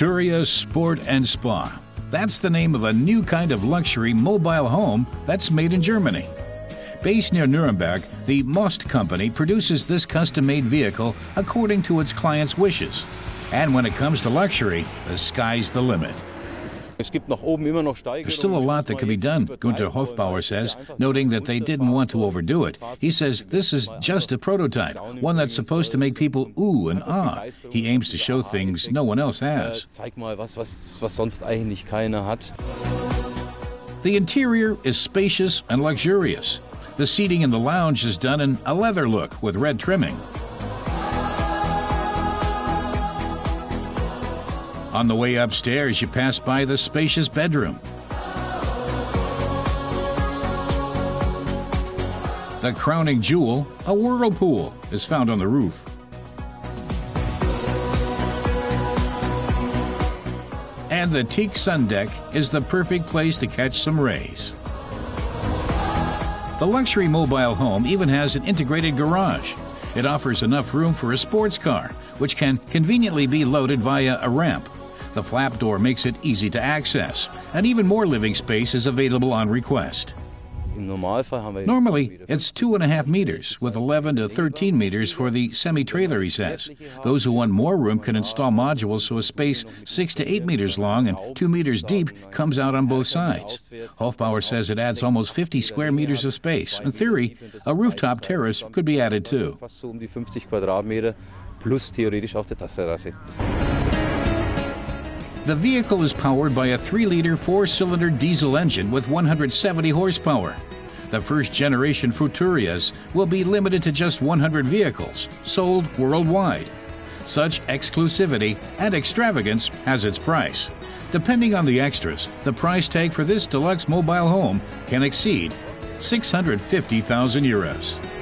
Asturia Sport and Spa. That's the name of a new kind of luxury mobile home that's made in Germany. Based near Nuremberg, the Most company produces this custom-made vehicle according to its clients' wishes. And when it comes to luxury, the sky's the limit. There's still a lot that can be done, Gunther Hofbauer says, noting that they didn't want to overdo it. He says this is just a prototype, one that's supposed to make people ooh and ah. He aims to show things no one else has. The interior is spacious and luxurious. The seating in the lounge is done in a leather look with red trimming. On the way upstairs, you pass by the spacious bedroom. The crowning jewel, a whirlpool, is found on the roof. And the teak sun deck is the perfect place to catch some rays. The luxury mobile home even has an integrated garage. It offers enough room for a sports car, which can conveniently be loaded via a ramp. The flap door makes it easy to access, and even more living space is available on request. Normally, it's 2.5 meters, with 11 to 13 meters for the semi-trailer, he says. Those who want more room can install modules so a space 6 to 8 meters long and 2 meters deep comes out on both sides. Hofbauer says it adds almost 50 square meters of space. In theory, a rooftop terrace could be added too. The vehicle is powered by a 3-liter 4-cylinder diesel engine with 170 horsepower. The first-generation Futurias will be limited to just 100 vehicles, sold worldwide. Such exclusivity and extravagance has its price. Depending on the extras, the price tag for this deluxe mobile home can exceed €650,000.